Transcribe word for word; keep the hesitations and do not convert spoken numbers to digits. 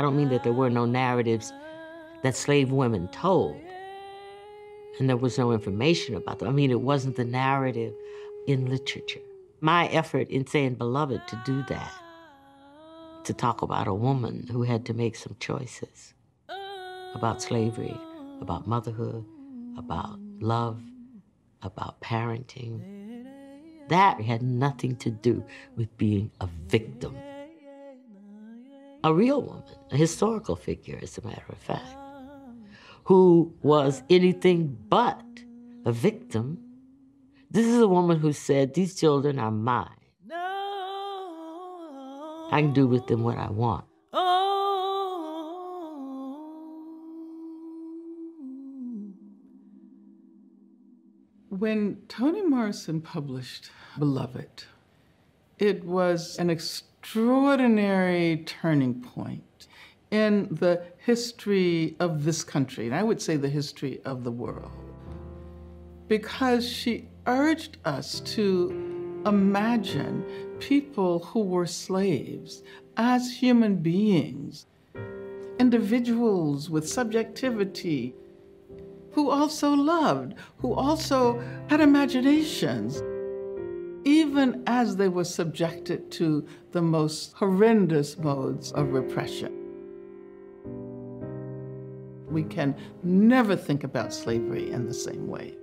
I don't mean that there were no narratives that slave women told, and there was no information about them. I mean, it wasn't the narrative in literature. My effort in saying Beloved to do that, to talk about a woman who had to make some choices about slavery, about motherhood, about love, about parenting. That had nothing to do with being a victim. A real woman, a historical figure, as a matter of fact, who was anything but a victim. This is a woman who said, these children are mine. I can do with them what I want. When Toni Morrison published Beloved, it was an extraordinary turning point in the history of this country, and I would say the history of the world, because she urged us to imagine people who were slaves as human beings, individuals with subjectivity, who also loved, who also had imaginations, even as they were subjected to the most horrendous modes of repression. We can never think about slavery in the same way.